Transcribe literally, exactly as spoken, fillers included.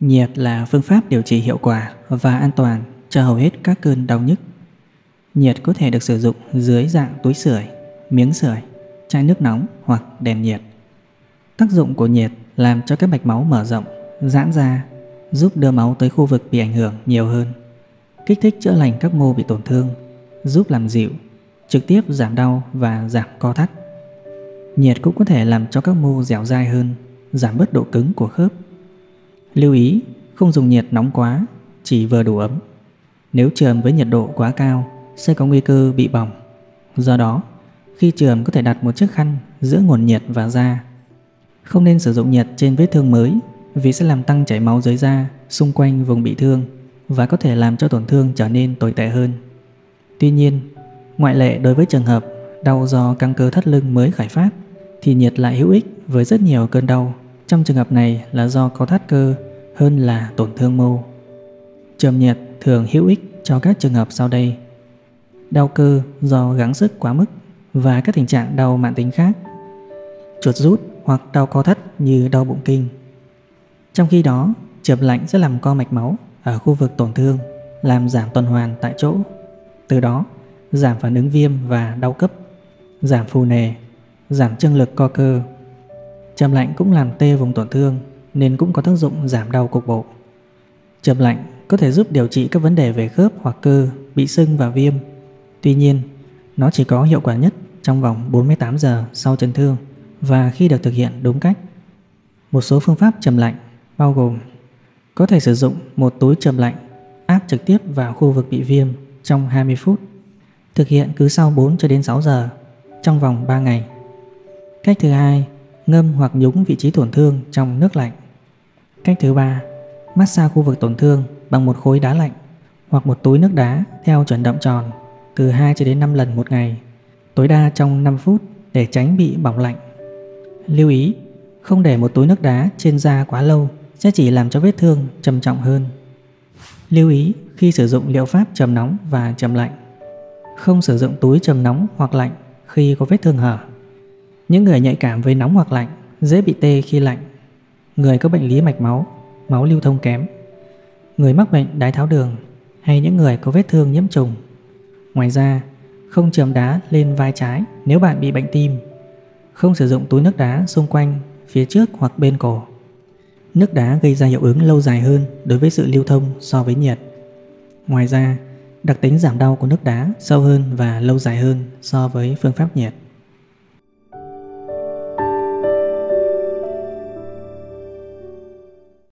Nhiệt là phương pháp điều trị hiệu quả và an toàn cho hầu hết các cơn đau nhức. Nhiệt có thể được sử dụng dưới dạng túi sưởi, miếng sưởi, chai nước nóng hoặc đèn nhiệt. Tác dụng của nhiệt làm cho các mạch máu mở rộng, giãn ra, giúp đưa máu tới khu vực bị ảnh hưởng nhiều hơn, kích thích chữa lành các mô bị tổn thương, giúp làm dịu, trực tiếp giảm đau và giảm co thắt. Nhiệt cũng có thể làm cho các mô dẻo dai hơn, giảm bớt độ cứng của khớp. Lưu ý, không dùng nhiệt nóng quá, chỉ vừa đủ ấm. Nếu chườm với nhiệt độ quá cao, sẽ có nguy cơ bị bỏng. Do đó, khi chườm có thể đặt một chiếc khăn giữa nguồn nhiệt và da. Không nên sử dụng nhiệt trên vết thương mới vì sẽ làm tăng chảy máu dưới da xung quanh vùng bị thương và có thể làm cho tổn thương trở nên tồi tệ hơn. Tuy nhiên, ngoại lệ đối với trường hợp đau do căng cơ thắt lưng mới khởi phát thì nhiệt lại hữu ích với rất nhiều cơn đau. Trong trường hợp này là do co thắt cơ hơn là tổn thương mô. Chườm nhiệt thường hữu ích cho các trường hợp sau đây: đau cơ do gắng sức quá mức và các tình trạng đau mãn tính khác, chuột rút hoặc đau co thắt như đau bụng kinh. Trong khi đó, chườm lạnh sẽ làm co mạch máu ở khu vực tổn thương, làm giảm tuần hoàn tại chỗ, từ đó giảm phản ứng viêm và đau cấp, giảm phù nề, giảm trương lực co cơ. Chườm lạnh cũng làm tê vùng tổn thương nên cũng có tác dụng giảm đau cục bộ. Chườm lạnh có thể giúp điều trị các vấn đề về khớp hoặc cơ bị sưng và viêm. Tuy nhiên, nó chỉ có hiệu quả nhất trong vòng bốn mươi tám giờ sau chấn thương và khi được thực hiện đúng cách. Một số phương pháp chườm lạnh bao gồm: có thể sử dụng một túi chườm lạnh áp trực tiếp vào khu vực bị viêm trong hai mươi phút, thực hiện cứ sau bốn cho đến sáu giờ trong vòng ba ngày. Cách thứ hai, ngâm hoặc nhúng vị trí tổn thương trong nước lạnh. Cách thứ ba, massage khu vực tổn thương bằng một khối đá lạnh hoặc một túi nước đá theo chuyển động tròn từ hai cho đến năm lần một ngày, tối đa trong năm phút để tránh bị bỏng lạnh. Lưu ý, không để một túi nước đá trên da quá lâu sẽ chỉ làm cho vết thương trầm trọng hơn. Lưu ý khi sử dụng liệu pháp chườm nóng và chườm lạnh, không sử dụng túi chườm nóng hoặc lạnh khi có vết thương hở. Những người nhạy cảm với nóng hoặc lạnh dễ bị tê khi lạnh, người có bệnh lý mạch máu, máu lưu thông kém, người mắc bệnh đái tháo đường hay những người có vết thương nhiễm trùng. Ngoài ra, không chườm đá lên vai trái nếu bạn bị bệnh tim. Không sử dụng túi nước đá xung quanh, phía trước hoặc bên cổ. Nước đá gây ra hiệu ứng lâu dài hơn đối với sự lưu thông so với nhiệt. Ngoài ra, đặc tính giảm đau của nước đá sâu hơn và lâu dài hơn so với phương pháp nhiệt.